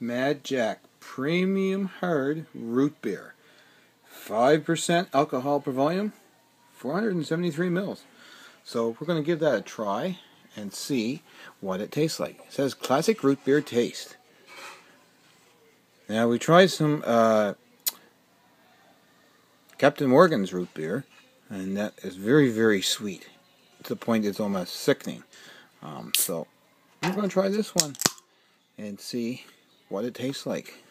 MadJack Premium Hard Root Beer. 5% alcohol per volume, 473 mils. So we're going to give that a try and see what it tastes like. It says classic root beer taste. Now we tried some Captain Morgan's root beer, and that is very, very sweet. To the point it's almost sickening. So I'm going to try this one and see what it tastes like.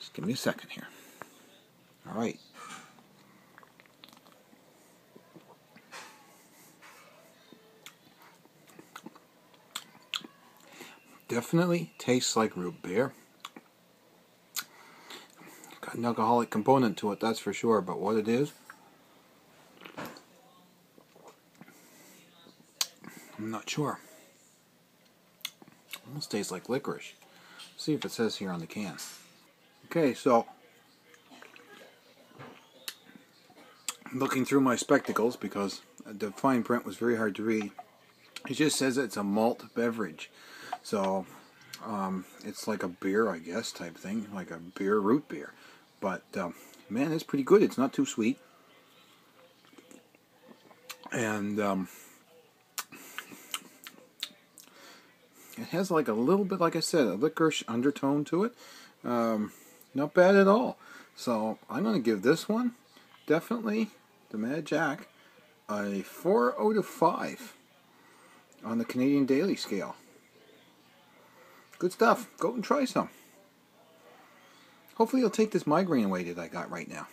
Just give me a second here. Alright. Definitely tastes like root beer. Got an alcoholic component to it, that's for sure, but what it is, I'm not sure. Almost tastes like licorice. Let's see if it says here on the can. Okay, so I'm looking through my spectacles because the fine print was very hard to read. It just says it's a malt beverage. So it's like a beer, I guess, type thing, like a beer, root beer. But man, it's pretty good. It's not too sweet. And it has like a little bit, like I said, a licorice undertone to it. Not bad at all. So I'm going to give this one, definitely, the MadJack, a 4 out of 5 on the Canadian Daily Scale. Good stuff. Go and try some. Hopefully you'll take this migraine away that I got right now.